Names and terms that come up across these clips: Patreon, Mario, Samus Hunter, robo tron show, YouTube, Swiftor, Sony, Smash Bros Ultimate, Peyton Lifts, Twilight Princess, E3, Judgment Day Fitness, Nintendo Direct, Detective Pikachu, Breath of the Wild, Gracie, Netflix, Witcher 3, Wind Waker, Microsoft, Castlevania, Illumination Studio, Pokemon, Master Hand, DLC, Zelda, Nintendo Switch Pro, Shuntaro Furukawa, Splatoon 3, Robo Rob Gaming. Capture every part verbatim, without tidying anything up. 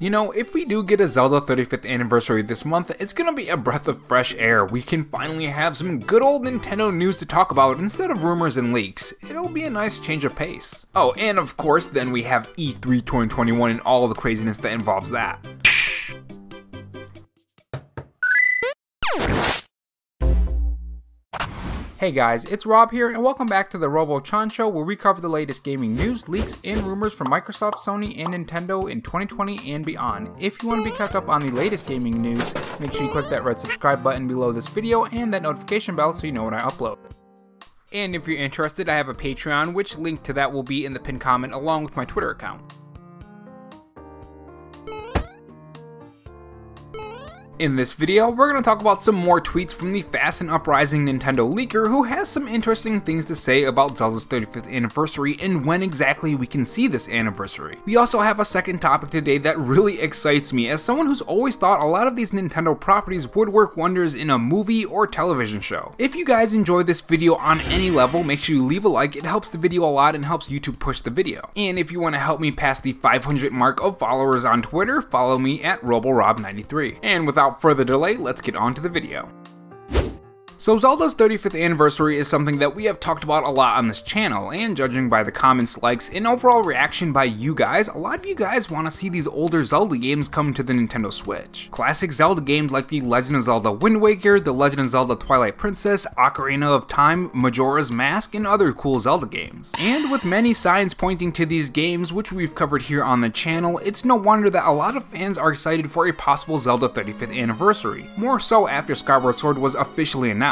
You know, if we do get a Zelda thirty-fifth anniversary this month, it's gonna be a breath of fresh air. We can finally have some good old Nintendo news to talk about instead of rumors and leaks. It'll be a nice change of pace. Oh, and of course, then we have E three twenty twenty-one and all the craziness that involves that. Hey guys, it's Rob here, and welcome back to the RoboChan Show, where we cover the latest gaming news, leaks, and rumors from Microsoft, Sony, and Nintendo in twenty twenty and beyond. If you want to be kept up on the latest gaming news, make sure you click that red subscribe button below this video and that notification bell so you know when I upload. And if you're interested, I have a Patreon, which link to that will be in the pinned comment along with my Twitter account. In this video, we're going to talk about some more tweets from the fast and uprising Nintendo leaker, who has some interesting things to say about Zelda's thirty-fifth anniversary and when exactly we can see this anniversary. We also have a second topic today that really excites me, as someone who's always thought a lot of these Nintendo properties would work wonders in a movie or television show. If you guys enjoyed this video on any level, make sure you leave a like. It helps the video a lot and helps YouTube push the video. And if you want to help me pass the five hundred mark of followers on Twitter, follow me at Robo Rob ninety-three. And without Without further delay, let's get on to the video. So Zelda's thirty-fifth anniversary is something that we have talked about a lot on this channel, and judging by the comments, likes, and overall reaction by you guys, a lot of you guys want to see these older Zelda games come to the Nintendo Switch. Classic Zelda games like The Legend of Zelda Wind Waker, The Legend of Zelda Twilight Princess, Ocarina of Time, Majora's Mask, and other cool Zelda games. And with many signs pointing to these games, which we've covered here on the channel, it's no wonder that a lot of fans are excited for a possible Zelda thirty-fifth anniversary, more so after Skyward Sword was officially announced.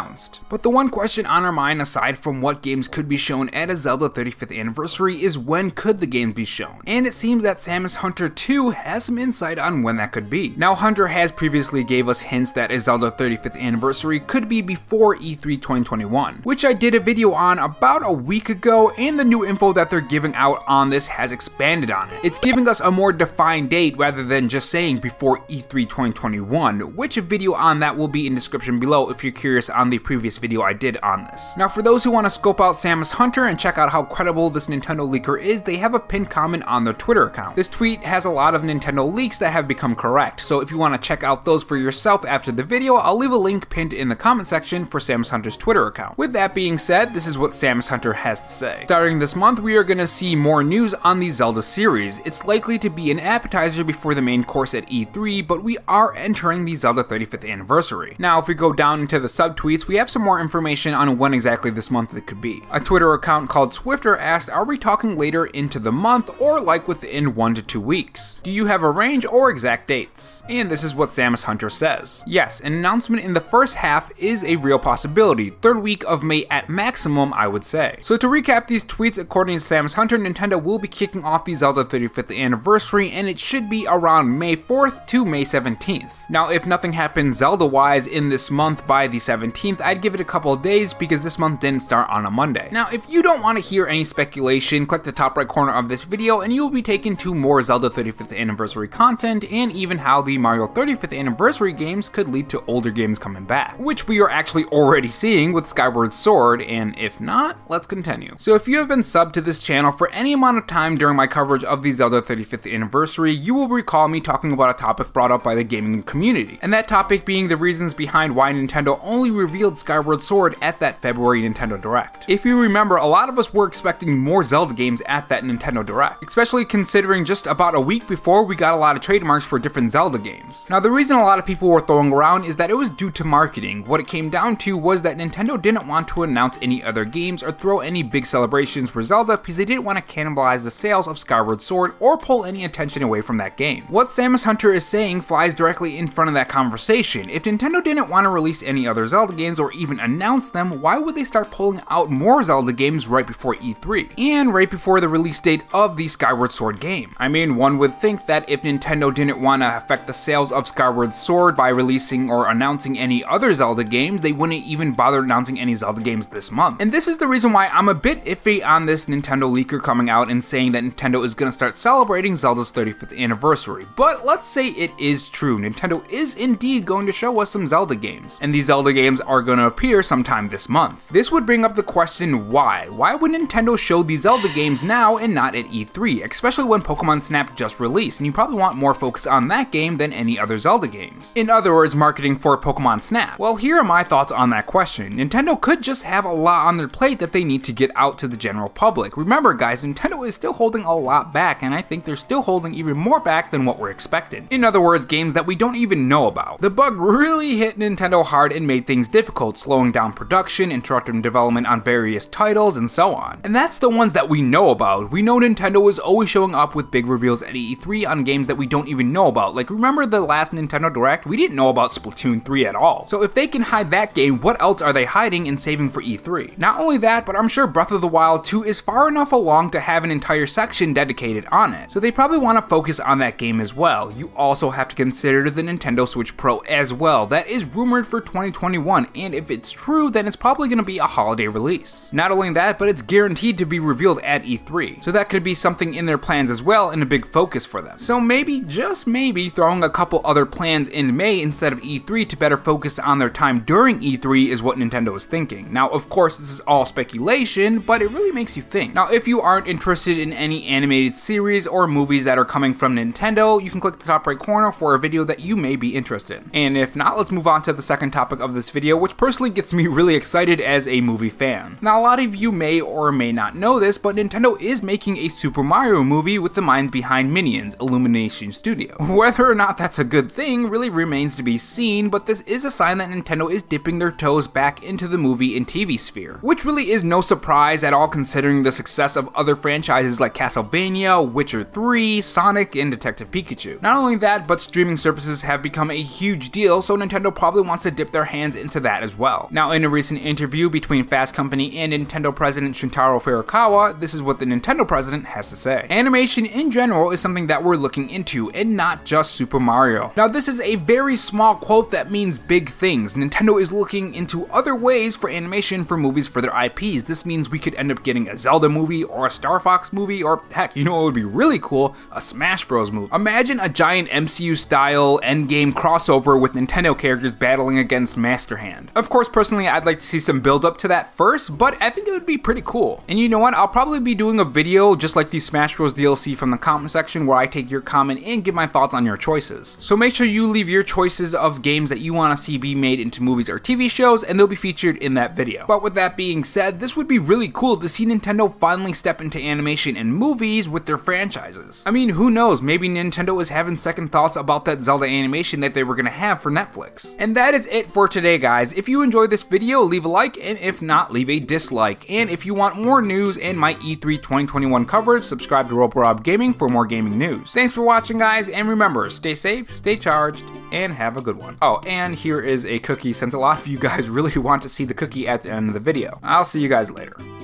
But the one question on our mind, aside from what games could be shown at a Zelda thirty-fifth anniversary, is when could the games be shown? And it seems that Samus Hunter two has some insight on when that could be. Now, Hunter has previously gave us hints that a Zelda thirty-fifth anniversary could be before E three twenty twenty-one, which I did a video on about a week ago, and the new info that they're giving out on this has expanded on it. It's giving us a more defined date rather than just saying before E three twenty twenty-one, which a video on that will be in description below if you're curious on the previous video I did on this. Now, for those who want to scope out Samus Hunter and check out how credible this Nintendo leaker is, they have a pinned comment on their Twitter account. This tweet has a lot of Nintendo leaks that have become correct, so if you want to check out those for yourself after the video, I'll leave a link pinned in the comment section for Samus Hunter's Twitter account. With that being said, this is what Samus Hunter has to say. Starting this month, we are going to see more news on the Zelda series. It's likely to be an appetizer before the main course at E three, but we are entering the Zelda thirty-fifth anniversary. Now, if we go down into the subtweets, we have some more information on when exactly this month it could be. A Twitter account called Swiftor asked, are we talking later into the month or like within one to two weeks? Do you have a range or exact dates? And this is what Samus Hunter says. Yes, an announcement in the first half is a real possibility, third week of May at maximum, I would say. So to recap these tweets, according to Samus Hunter, Nintendo will be kicking off the Zelda thirty-fifth anniversary, and it should be around May fourth to May seventeenth. Now, if nothing happens Zelda-wise in this month by the seventeenth, I'd give it a couple of days because this month didn't start on a Monday. Now, if you don't want to hear any speculation, click the top right corner of this video and you'll be taken to more Zelda thirty-fifth anniversary content, and even how the Mario thirty-fifth anniversary games could lead to older games coming back, which we are actually already seeing with Skyward Sword, and if not, let's continue. So if you have been subbed to this channel for any amount of time during my coverage of the Zelda thirty-fifth anniversary, you will recall me talking about a topic brought up by the gaming community, and that topic being the reasons behind why Nintendo only revealed Skyward Sword at that February Nintendo Direct. If you remember, a lot of us were expecting more Zelda games at that Nintendo Direct, especially considering just about a week before we got a lot of trademarks for different Zelda games. Now, the reason a lot of people were throwing around is that it was due to marketing. What it came down to was that Nintendo didn't want to announce any other games or throw any big celebrations for Zelda because they didn't want to cannibalize the sales of Skyward Sword or pull any attention away from that game. What Samus Hunter is saying flies directly in front of that conversation. If Nintendo didn't want to release any other Zelda games or even announce them, why would they start pulling out more Zelda games right before E three, and right before the release date of the Skyward Sword game? I mean, one would think that if Nintendo didn't want to affect the sales of Skyward Sword by releasing or announcing any other Zelda games, they wouldn't even bother announcing any Zelda games this month. And this is the reason why I'm a bit iffy on this Nintendo leaker coming out and saying that Nintendo is going to start celebrating Zelda's thirty-fifth anniversary. But let's say it is true, Nintendo is indeed going to show us some Zelda games, and these Zelda games are are gonna appear sometime this month. This would bring up the question why? Why would Nintendo show these Zelda games now and not at E three, especially when Pokemon Snap just released, and you probably want more focus on that game than any other Zelda games. In other words, marketing for Pokemon Snap. Well, here are my thoughts on that question. Nintendo could just have a lot on their plate that they need to get out to the general public. Remember guys, Nintendo is still holding a lot back, and I think they're still holding even more back than what we're expected. In other words, games that we don't even know about. The bug really hit Nintendo hard and made things difficult, slowing down production, interrupting development on various titles, and so on. And that's the ones that we know about. We know Nintendo is always showing up with big reveals at E three on games that we don't even know about. Like, remember the last Nintendo Direct? We didn't know about Splatoon three at all. So if they can hide that game, what else are they hiding and saving for E three? Not only that, but I'm sure Breath of the Wild two is far enough along to have an entire section dedicated on it. So they probably want to focus on that game as well. You also have to consider the Nintendo Switch Pro as well. That is rumored for twenty twenty-one, and if it's true, then it's probably going to be a holiday release. Not only that, but it's guaranteed to be revealed at E three. So that could be something in their plans as well and a big focus for them. So maybe, just maybe, throwing a couple other plans in May instead of E three to better focus on their time during E three is what Nintendo is thinking. Now, of course, this is all speculation, but it really makes you think. Now, if you aren't interested in any animated series or movies that are coming from Nintendo, you can click the top right corner for a video that you may be interested in. And if not, let's move on to the second topic of this video, which personally gets me really excited as a movie fan. Now, a lot of you may or may not know this, but Nintendo is making a Super Mario movie with the minds behind Minions, Illumination Studio. Whether or not that's a good thing really remains to be seen, but this is a sign that Nintendo is dipping their toes back into the movie and T V sphere, which really is no surprise at all considering the success of other franchises like Castlevania, Witcher three, Sonic, and Detective Pikachu. Not only that, but streaming services have become a huge deal, so Nintendo probably wants to dip their hands into that as well. Now, in a recent interview between Fast Company and Nintendo president Shuntaro Furukawa, this is what the Nintendo president has to say. Animation in general is something that we're looking into, and not just Super Mario. Now, this is a very small quote that means big things. Nintendo is looking into other ways for animation for movies for their I Ps. This means we could end up getting a Zelda movie, or a Star Fox movie, or heck, you know what would be really cool? A Smash Bros movie. Imagine a giant M C U-style endgame crossover with Nintendo characters battling against Master Hand. Of course, personally, I'd like to see some build-up to that first, but I think it would be pretty cool. And you know what? I'll probably be doing a video just like the Smash Bros D L C from the comment section where I take your comment and give my thoughts on your choices. So make sure you leave your choices of games that you want to see be made into movies or T V shows, and they'll be featured in that video. But with that being said, this would be really cool to see Nintendo finally step into animation and movies with their franchises. I mean, who knows? Maybe Nintendo is having second thoughts about that Zelda animation that they were gonna have for Netflix. And that is it for today, guys. If you enjoyed this video, leave a like, and if not, leave a dislike. And if you want more news and my E three twenty twenty-one coverage, subscribe to Robo Rob Gaming for more gaming news. Thanks for watching, guys, and remember, stay safe, stay charged, and have a good one. Oh, and here is a cookie, since a lot of you guys really want to see the cookie at the end of the video. I'll see you guys later.